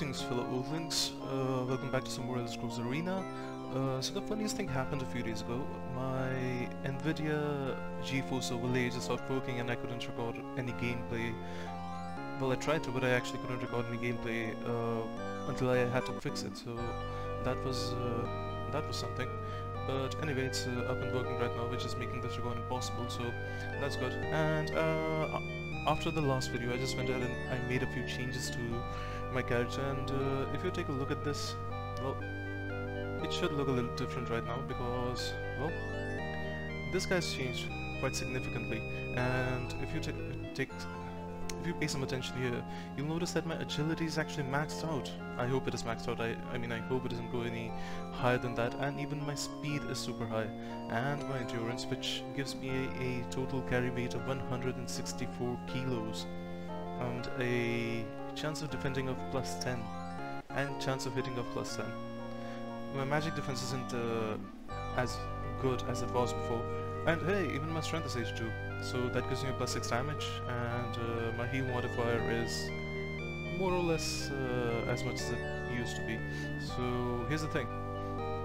Greetings fellow Oathlings, welcome back to some more Elder Scrolls Arena. So the funniest thing happened a few days ago. My Nvidia GeForce overlay just stopped working and I couldn't record any gameplay. Well, I tried to, but I actually couldn't record any gameplay until I had to fix it, so that was something. But anyway, it's up and working right now, which is making this recording possible, so that's good. And after the last video, I just went ahead and I made a few changes to my character, and if you take a look at this, well, it should look a little different right now because, well, this guy's changed quite significantly. And if you pay some attention here, you'll notice that my agility is actually maxed out. I hope it is maxed out. I mean, I hope it doesn't go any higher than that, and even my speed is super high, and my endurance, which gives me a total carry weight of 164 kilos, and a chance of defending of +10, and chance of hitting of +10. My magic defense isn't as good as it was before, and hey, even my strength is H2. So that gives me a +6 damage, and my heal modifier is more or less as much as it used to be. So here's the thing,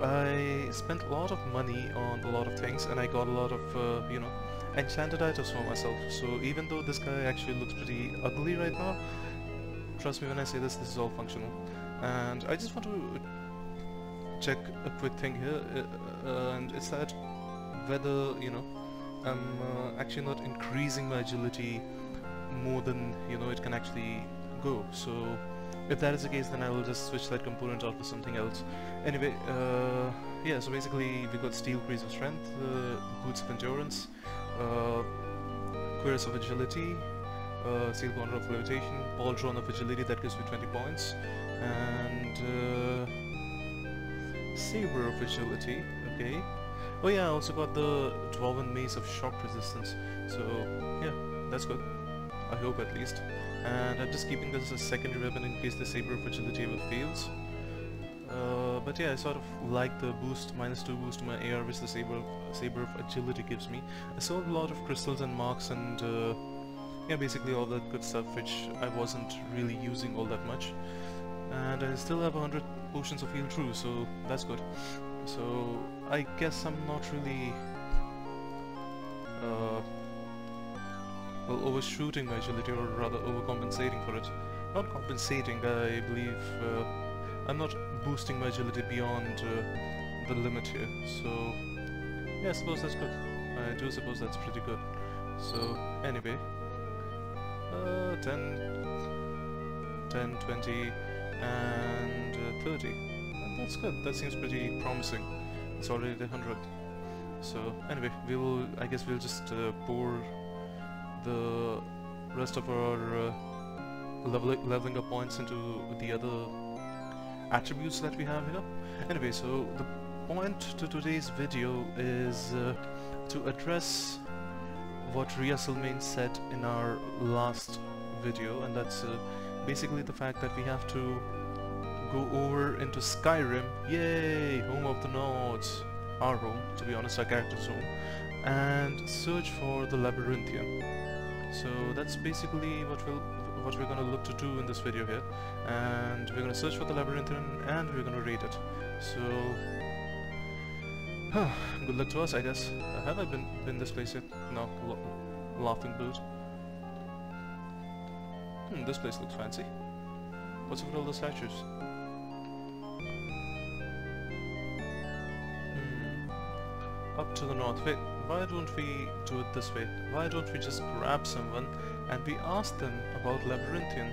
I spent a lot of money on a lot of things, and I got a lot of, you know, enchanted items for myself. So even though this guy actually looks pretty ugly right now, trust me when I say this, this is all functional. And I just want to check a quick thing here, and it's that whether, you know, I'm actually not increasing my agility more than, you know, it can actually go. So if that is the case, then I will just switch that component out for something else. Anyway, yeah, so basically we got steel greaves of strength, boots of endurance, cuirass of agility, steel corner of levitation, pauldron of agility, that gives me 20 points, and saber of agility. Okay. Oh yeah, I also got the Dwarven Mace of Shock Resistance, so yeah, that's good. I hope at least. And I'm just keeping this as a secondary weapon in case the Saber of Agility ever fails. But yeah, I sort of like the boost, -2 boost to my AR, which the Saber of Agility gives me. I sold a lot of crystals and marks and yeah, basically all that good stuff, which I wasn't really using all that much. And I still have 100 potions of heal true, so that's good. So I guess I'm not really well, overshooting my agility, or rather overcompensating for it. Not compensating, I believe. I'm not boosting my agility beyond the limit here. So yeah, I suppose that's good. I do suppose that's pretty good. So anyway, 10, 20, and 30. That's good, that seems pretty promising. It's already the 100th. So anyway, I guess we'll just pour the rest of our leveling up points into the other attributes that we have here. Anyway, so the point to today's video is to address what Ria Sulmain said in our last video, and that's basically the fact that we have to go over into Skyrim, yay, home of the Nords, our home, to be honest, our character's home, and search for the Labyrinthian. So that's basically what we're gonna look to do in this video here, and we're gonna search for the Labyrinthian and we're gonna raid it. So, good luck to us, I guess. Have I been this place yet? No, laughing boot. This place looks fancy. What's with all the statues? Up to the north. Wait, why don't we do it this way? Why don't we just grab someone and we ask them about Labyrinthian?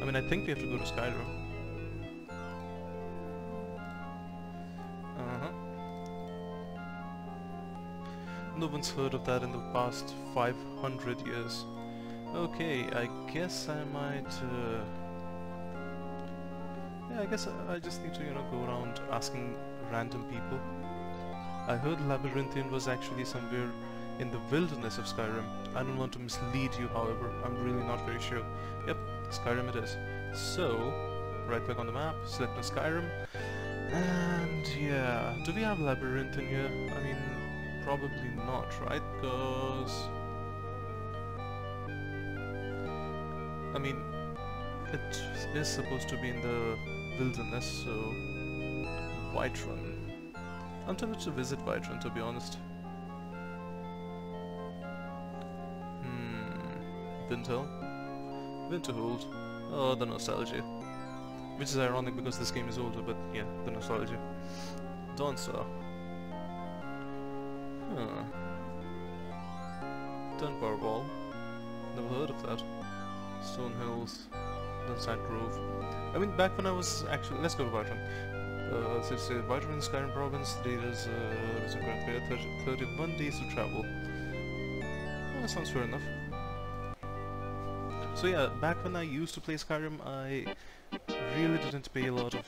I mean, I think we have to go to Skyrim. Uh-huh. No one's heard of that in the past 500 years. Okay, I guess I might... yeah, I guess I just need to, you know, go around asking random people. I heard Labyrinthian was actually somewhere in the wilderness of Skyrim. I don't want to mislead you, however, I'm really not very sure. Yep, Skyrim it is. So, right click on the map, select on Skyrim, and yeah, do we have Labyrinthian here? I mean, probably not, right? Because... I mean, It is supposed to be in the wilderness, so... Whiterun. I'm tempted to visit Whiterun, to be honest. Winterhold. Oh, the nostalgia. Which is ironic because this game is older, but yeah, the nostalgia. Dragonstar. Huh. Dunbar Wall. Never heard of that. Stone Hills. Dunside Grove. I mean, back when I was actually... Let's go to Whiterun. So it's Whiterun, Skyrim province. The date is 31 days to travel. Well, that sounds fair enough. So yeah, back when I used to play Skyrim, I really didn't pay a lot of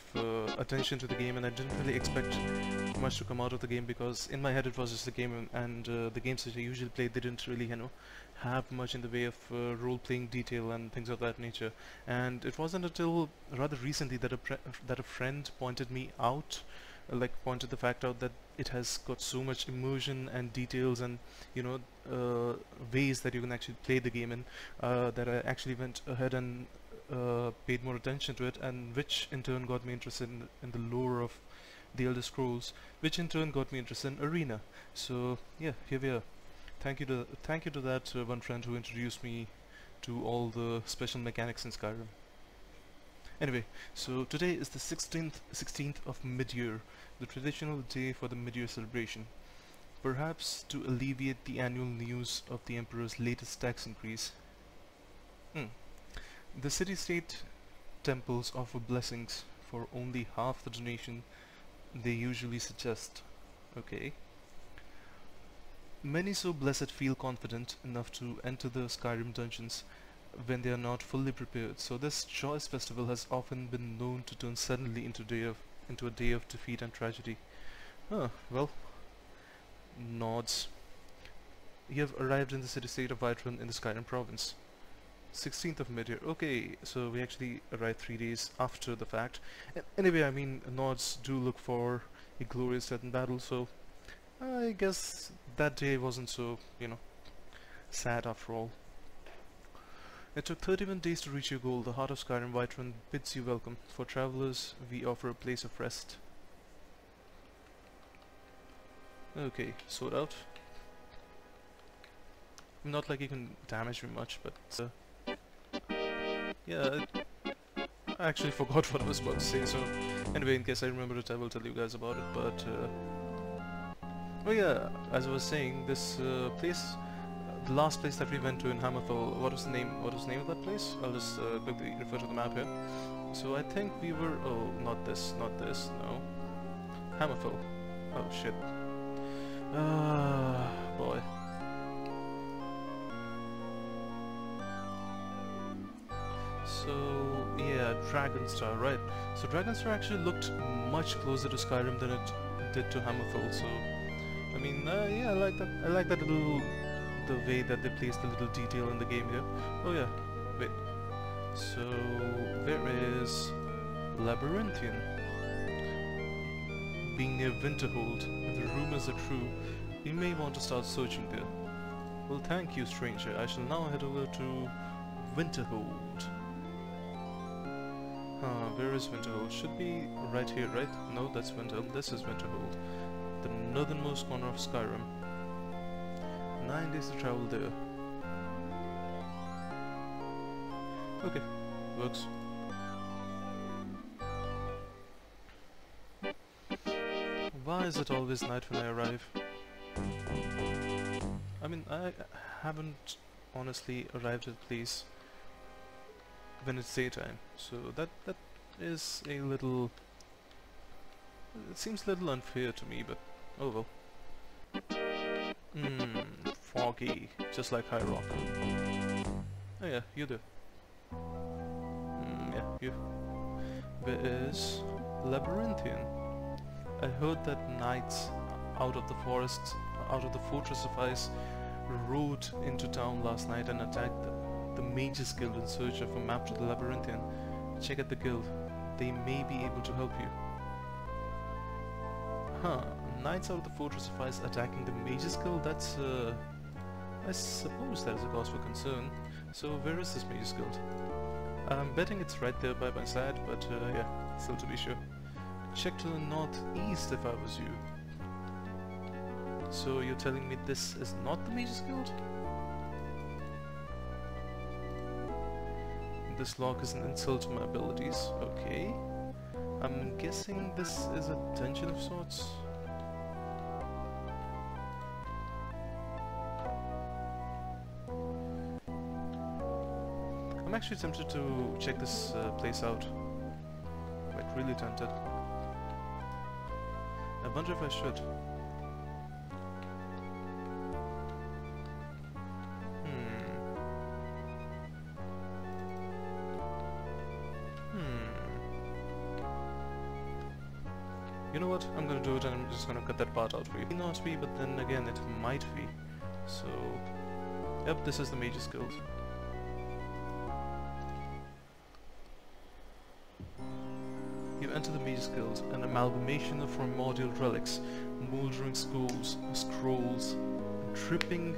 attention to the game, and I didn't really expect much to come out of the game, because in my head it was just a game, and the games that I usually played, they didn't really, you know, have much in the way of role-playing detail and things of that nature. And it wasn't until rather recently that a friend pointed me out, pointed the fact out that it has got so much immersion and details and, you know, ways that you can actually play the game in, that I actually went ahead and paid more attention to it, and which in turn got me interested in the lore of the Elder Scrolls, which in turn got me interested in Arena. So yeah, here we are. Thank you to that one friend who introduced me to all the special mechanics in Skyrim. Anyway, so today is the 16th of mid-year, the traditional day for the mid-year celebration. Perhaps to alleviate the annual news of the Emperor's latest tax increase. The city-state temples offer blessings for only half the donation they usually suggest. Okay. Many so blessed feel confident enough to enter the Skyrim dungeons when they are not fully prepared, so this joyous festival has often been known to turn suddenly into a day of defeat and tragedy. Ah, well, nods. You have arrived in the city-state of Whiterun in the Skyrim province. 16th of mid-year. Okay, so we actually arrived 3 days after the fact. Anyway, I mean, nods do look for a glorious death in battle, so I guess that day wasn't so, you know, sad after all. It took 31 days to reach your goal. The heart of Skyrim Whiterun bids you welcome. For travelers, we offer a place of rest. Okay, sword out. Not like you can damage me much, but yeah, I actually forgot what I was about to say. So anyway, in case I remember it, I will tell you guys about it. But oh yeah, as I was saying, this place. The last place that we went to in Hammerfell, what was the name of that place? I'll just quickly refer to the map here. So I think we were... oh, not this, no. Hammerfell. Oh shit. Ah, boy. So yeah, Dragonstar, right. So Dragonstar actually looked much closer to Skyrim than it did to Hammerfell, so... I mean, yeah, I like that little... the way that they placed the little detail in the game here. Oh yeah, wait. So there is Labyrinthian. Being near Winterhold, if the rumors are true, you may want to start searching there. Well, thank you, stranger. I shall now head over to Winterhold. Huh, where is Winterhold? Should be right here, right? No, that's Winterhold. This is Winterhold. The northernmost corner of Skyrim. 9 days to travel there. Okay, works. Why is it always night when I arrive? I mean, I haven't honestly arrived at a place when it's daytime, so that is a little... it seems a little unfair to me, but oh well. Foggy, just like High Rock. Oh yeah, you do. Yeah, you. Where is Labyrinthian? I heard that knights out of the forests, out of the Fortress of Ice, rode into town last night and attacked the Mages Guild in search of a map to the Labyrinthian. Check at the guild. They may be able to help you. Huh. Knights out of the Fortress of Ice attacking the Mages Guild? That's, I suppose that is a cause for concern. So where is this Mages Guild? I'm betting it's right there by my side, but yeah, still to be sure. Check to the northeast if I was you. So you're telling me this is not the Mage's Guild? This lock is an insult to my abilities. Okay. I'm guessing this is a dungeon of sorts. I'm actually tempted to check this place out. Like, really tempted. I wonder if I should. You know what, I'm gonna do it and I'm just gonna cut that part out for you. It may not be, but then again it might be. So, yep, this is the Mage's Guild. You enter the Mage's Guild, an amalgamation of primordial relics, mouldering scrolls, dripping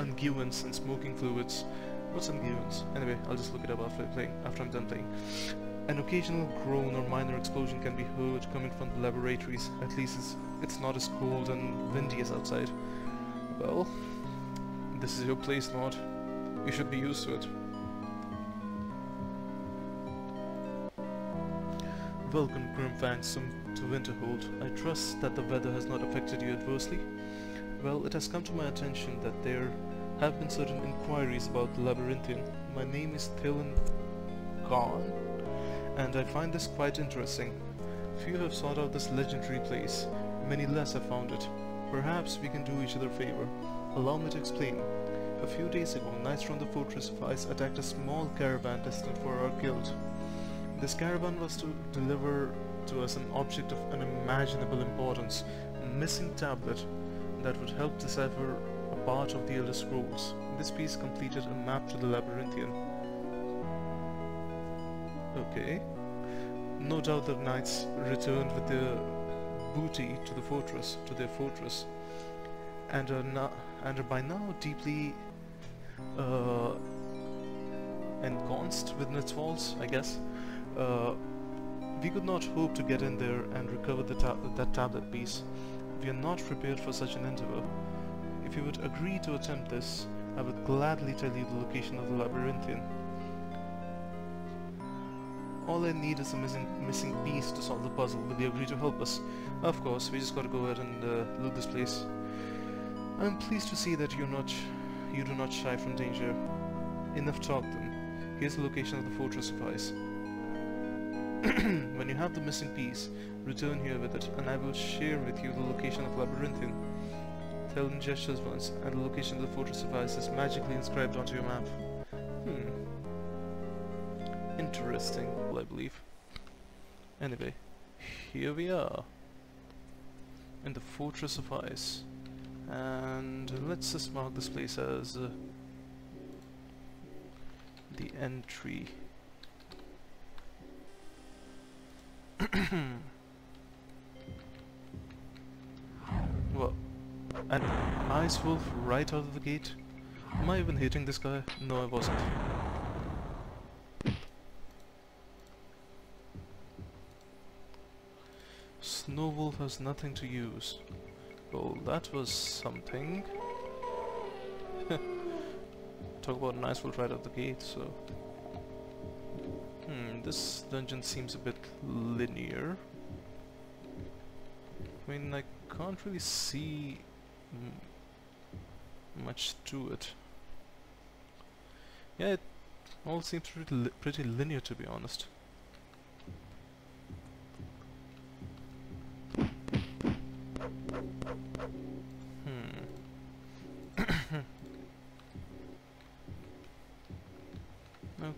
unguents and smoking fluids. What's unguents? Anyway, I'll just look it up after I'm done playing. An occasional groan or minor explosion can be heard coming from the laboratories. At least it's not as cold and windy as outside. Well, this is your place, Lord. You should be used to it. Welcome, Grimfangsome, to Winterhold. I trust that the weather has not affected you adversely. Well, it has come to my attention that there have been certain inquiries about the Labyrinthian. My name is Thelen Gorn, and I find this quite interesting. Few have sought out this legendary place, many less have found it. Perhaps we can do each other a favor. Allow me to explain. A few days ago, knights from the Fortress of Ice attacked a small caravan destined for our guild. This caravan was to deliver to us an object of unimaginable importance, a missing tablet that would help decipher a part of the Elder Scrolls. This piece completed a map to the Labyrinthian. Okay. No doubt the knights returned with their booty to the fortress, and are by now deeply ensconced within its walls, I guess. We could not hope to get in there and recover that tablet piece. We are not prepared for such an endeavor. If you would agree to attempt this, I would gladly tell you the location of the Labyrinthian. All I need is a missing piece to solve the puzzle. Will you agree to help us? Of course, we just gotta go ahead and loot this place. I'm pleased to see that you do not shy from danger. Enough talk then. Here's the location of the Fortress of Ice. When you have the missing piece, return here with it, and I will share with you the location of Labyrinthian. Thelen gestures once, and the location of the Fortress of Ice is magically inscribed onto your map. Interesting, I believe. Anyway, here we are in the Fortress of Ice, and let's just mark this place as the entry. Well, an ice wolf right out of the gate. Am I even hitting this guy? No, I wasn't. Snow wolf has nothing to use. Well, that was something. Talk about an ice wolf right out the gate, so... this dungeon seems a bit linear. I mean, I can't really see much to it. Yeah, it all seems pretty linear, to be honest.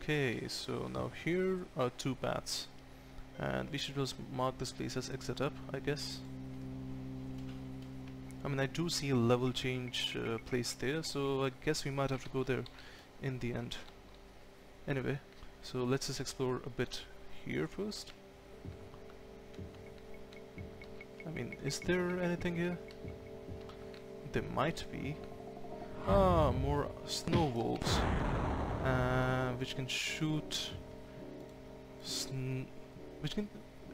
Okay, so now here are two paths, and we should just mark this place as exit up, I guess. I mean, I do see a level change place there, so I guess we might have to go there in the end. Anyway, so let's just explore a bit here first. I mean, is there anything here? There might be. Ah, more snow wolves. which can shoot...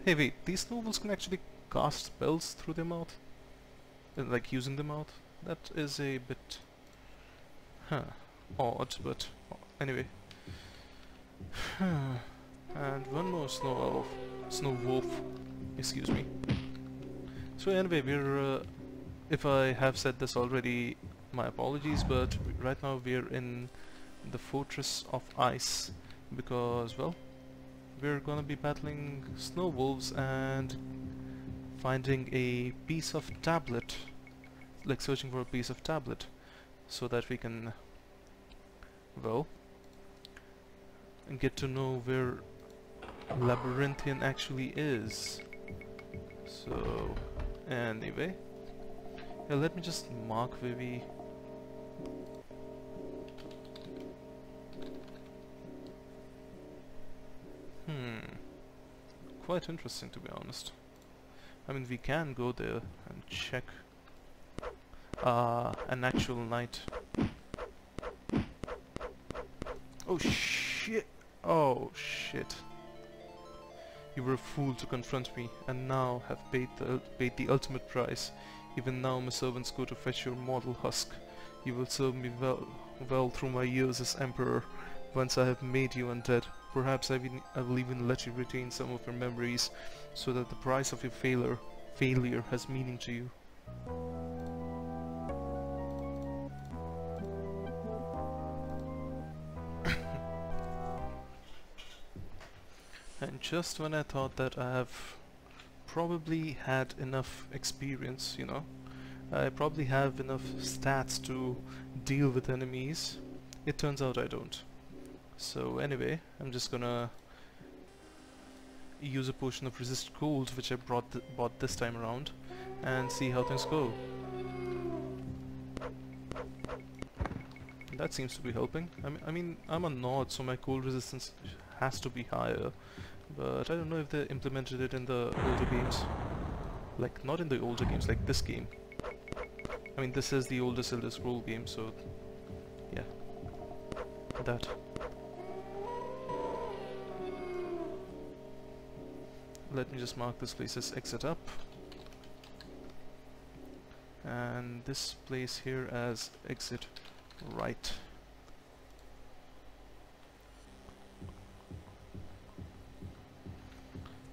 Hey wait, these nobles can actually cast spells through their mouth? Like using the mouth? That is a bit... odd, but... anyway. And one more snow wolf, excuse me. So anyway, we're... if I have said this already, my apologies, but right now we're in the Fortress of Ice because, well, we're gonna be battling snow wolves and finding a piece of tablet, like searching for a piece of tablet, so that we can, well, get to know where Labyrinthian actually is. So anyway, yeah, let me just mark where we... Quite interesting, to be honest. I mean, we can go there and check an actual night. Oh shit! Oh shit! You were a fool to confront me, and now have paid the ultimate price. Even now my servants go to fetch your mortal husk. You will serve me well through my years as emperor. Once I have made you undead, perhaps I will even let you retain some of your memories, so that the price of your failure has meaning to you. And just when I thought that I have probably had enough experience, you know, I probably have enough stats to deal with enemies, it turns out I don't. So anyway, I'm just gonna use a potion of resist cold, which I bought this time around, and see how things go. That seems to be helping. I mean, I'm a Nord, so my cold resistance has to be higher, but I don't know if they implemented it in the older games. Like, not in the older games, like this game. I mean, this is the oldest Elder Scrolls game, so yeah, that. Let me just mark this place as exit up, and this place here as exit right.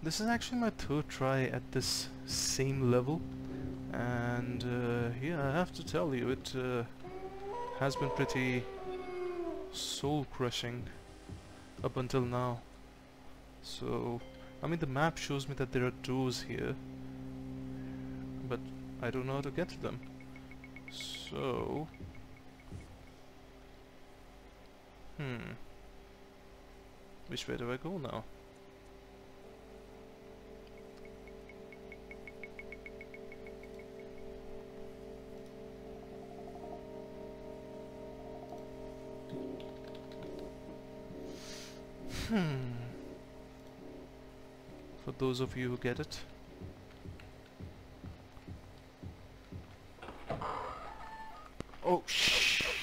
This is actually my third try at this same level, and yeah, I have to tell you, it has been pretty soul-crushing up until now. So I mean, the map shows me that there are doors here, but I don't know how to get to them. So... which way do I go now? For those of you who get it. Oh shit!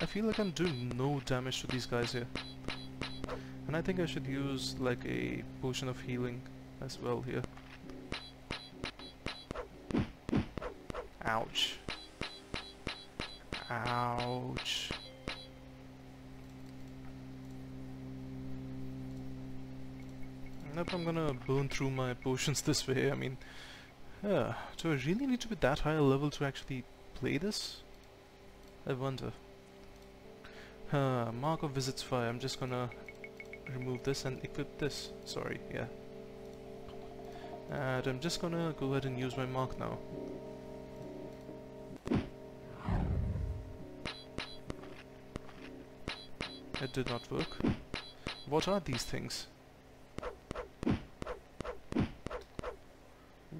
I feel like I'm doing no damage to these guys here. And I think I should use like a potion of healing as well here. Ouch. Ouch. I'm gonna burn through my potions this way. I mean, do I really need to be that high a level to actually play this? I wonder. Mark of Visits Fire. I'm just gonna remove this and equip this. Sorry, yeah. And I'm just gonna go ahead and use my mark now. It did not work. What are these things?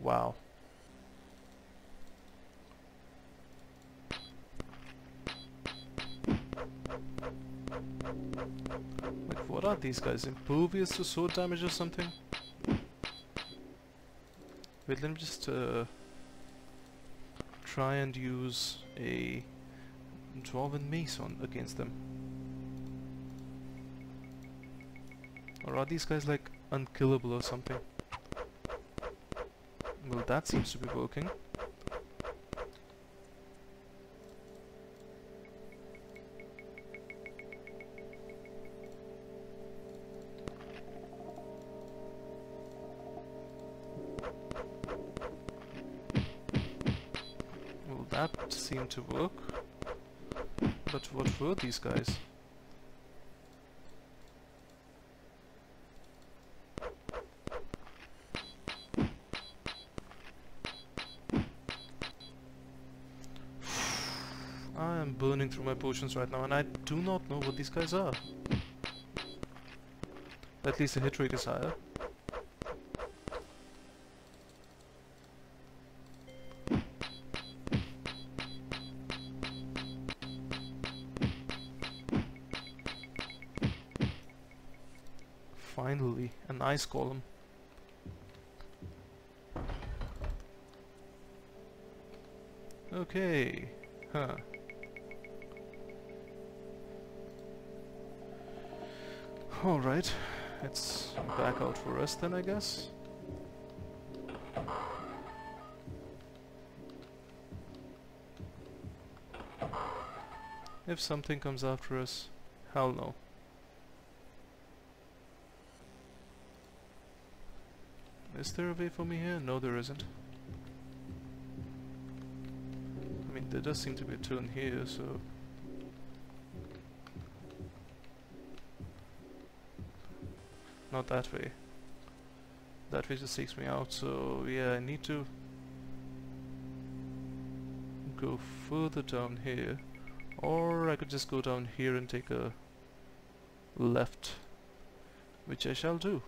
Wow. Like, what are these guys? Impervious to sword damage or something? Wait, let me just try and use a Dwarven Mason against them. Or are these guys like unkillable or something? Well, that seems to be working. Well, that seemed to work. But what were these guys? I am burning through my potions right now and I do not know what these guys are. At least the hit rate is higher. Finally, an ice column. Okay, huh. Alright, let's back out for rest then, I guess. If something comes after us, hell no. Is there a way for me here? No, there isn't. I mean, there does seem to be a turn here, so... Not that way. That way just takes me out, so yeah, I need to... go further down here. Or I could just go down here and take a... left. Which I shall do.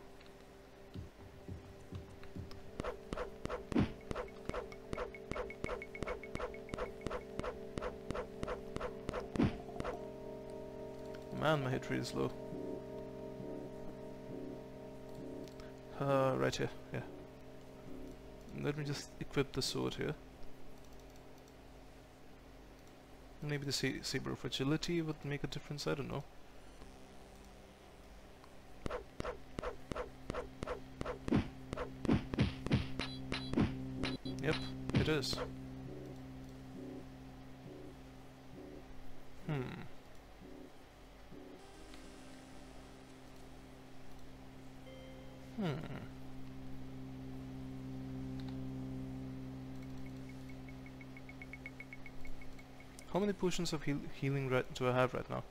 Man, my hit rate is low. Right here, yeah. Let me just equip the sword here. Maybe the saber of agility would make a difference, I don't know. Yep, it is. How many potions of healing do I have right now?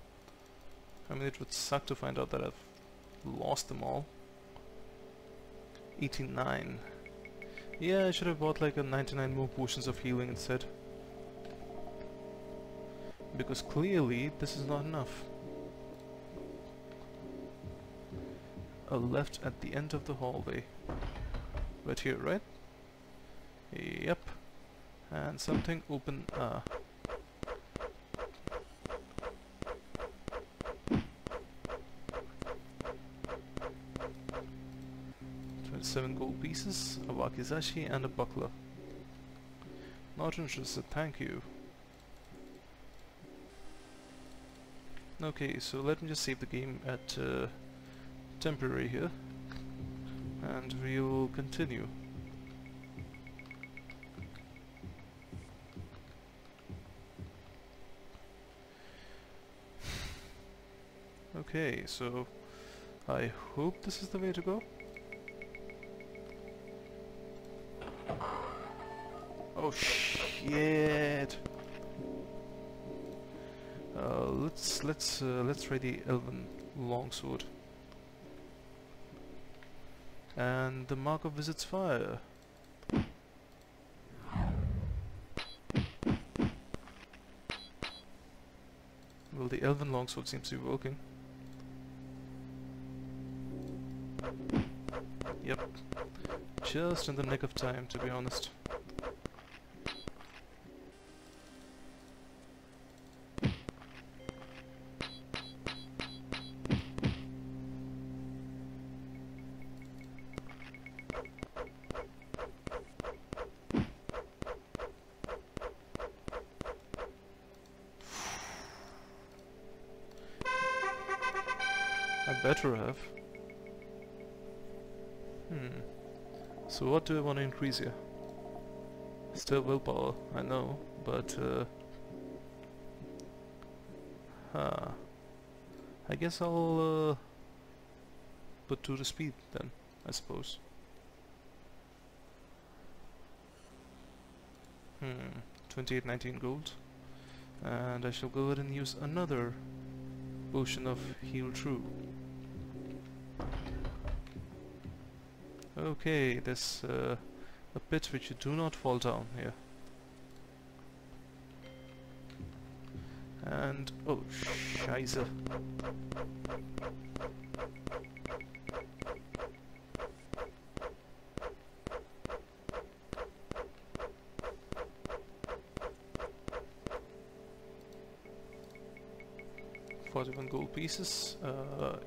I mean, it would suck to find out that I've lost them all. 89. Yeah, I should have bought like a 99 more potions of healing instead. Because clearly, this is not enough. A left at the end of the hallway. Right here, right? Yep. And something open... Seven gold pieces, a wakizashi and a buckler. Not interested, thank you. Okay, so let me just save the game at temporary here. And we'll continue. Okay, so I hope this is the way to go. Oh shit! Let's try the elven longsword. And the mark of wizard's fire. Well, the elven longsword seems to be working. Yep, just in the nick of time, to be honest. I better have. So what do I want to increase here? Still willpower, I know, but I guess I'll put to the speed then, I suppose. Hmm, 2819 gold. And I shall go ahead and use another potion of heal true. Okay, there's a pit which you do not fall down here. And oh, scheiße. Even gold pieces,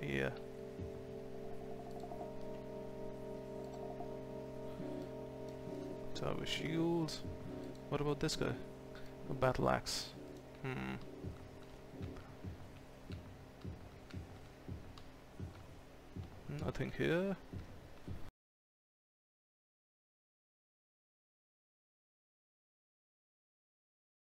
yeah. Tower shield. What about this guy? A battle axe. Nothing here.